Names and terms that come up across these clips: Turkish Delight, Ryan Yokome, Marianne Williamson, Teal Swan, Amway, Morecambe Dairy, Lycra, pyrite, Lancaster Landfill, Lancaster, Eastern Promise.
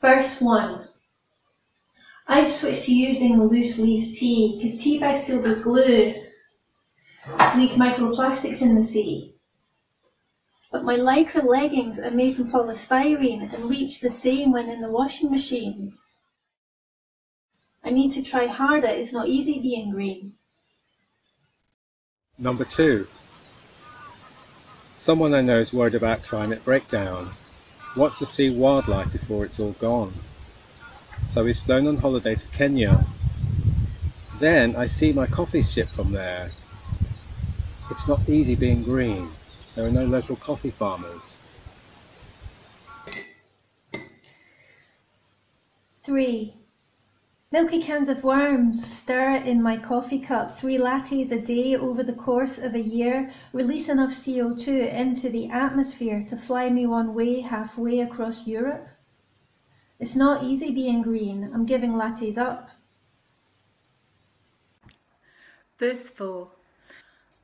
Verse 1. I've switched to using the loose leaf tea because tea bags sealed with glue leak microplastics in the sea. But my lycra leggings are made from polystyrene and leach the same when in the washing machine. I need to try harder, it's not easy being green. Number 2. Someone I know is worried about climate breakdown. Watch the sea wildlife before it's all gone. So he's flown on holiday to Kenya. Then I see my coffee shipped from there. It's not easy being green. There are no local coffee farmers. 3. Milky cans of worms stir in my coffee cup, 3 lattes a day over the course of a year, release enough CO2 into the atmosphere to fly me one way halfway across Europe. It's not easy being green, I'm giving lattes up. Verse 4.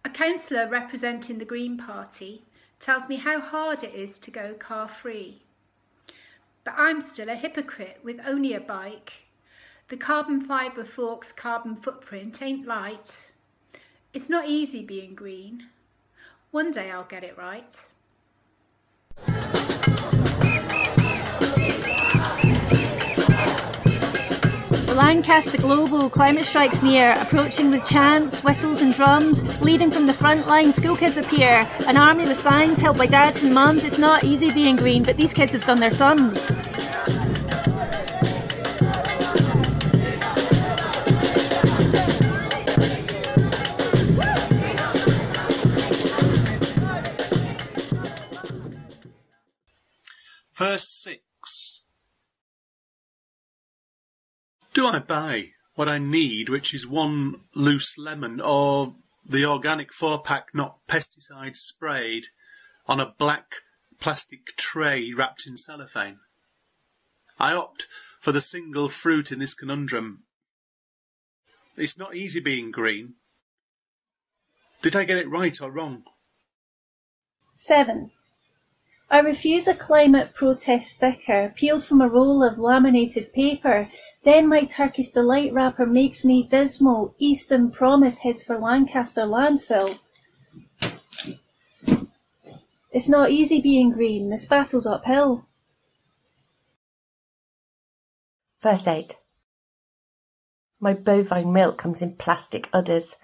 A councillor representing the Green Party tells me how hard it is to go car-free. But I'm still a hypocrite with only a bike. The carbon fibre fork's carbon footprint ain't light. It's not easy being green. One day I'll get it right. The Lancaster Global climate strikes near, approaching with chants, whistles and drums, leading from the front line, school kids appear. An army with signs held by dads and mums. It's not easy being green, but these kids have done their sums. Verse 6. Do I buy what I need, which is 1 loose lemon or the organic 4-pack not pesticide sprayed on a black plastic tray wrapped in cellophane? I opt for the single fruit in this conundrum. It's not easy being green. Did I get it right or wrong? 7. I refuse a climate protest sticker peeled from a roll of laminated paper. Then my Turkish Delight wrapper makes me dismal. Eastern Promise heads for Lancaster Landfill. It's not easy being green. This battle's uphill. Verse 8. My bovine milk comes in plastic udders,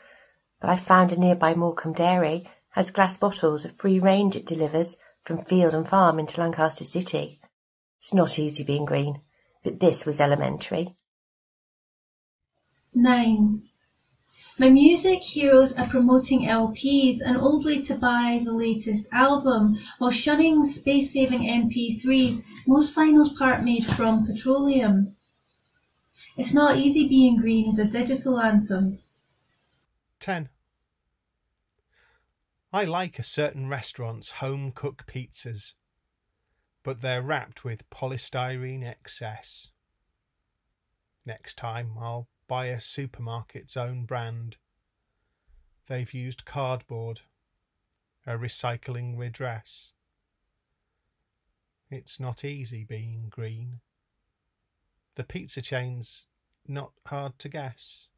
but I found a nearby Morecambe Dairy has glass bottles of free range it delivers from field and farm into Lancaster City. It's not easy being green, but this was elementary. 9. My music heroes are promoting LPs, an old way to buy the latest album, while shunning space-saving MP3s, most vinyls part made from petroleum. It's not easy being green is a digital anthem. 10. I like a certain restaurant's home-cooked pizzas, but they're wrapped with polystyrene excess. Next time I'll buy a supermarket's own brand. They've used cardboard, a recycling redress. It's not easy being green. The pizza chain's not hard to guess.